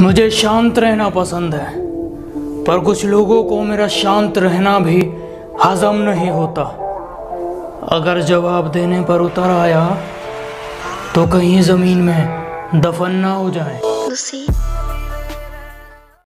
मुझे शांत रहना पसंद है, पर कुछ लोगों को मेरा शांत रहना भी हजम नहीं होता। अगर जवाब देने पर उतर आया तो कहीं ज़मीन में दफन ना हो जाए।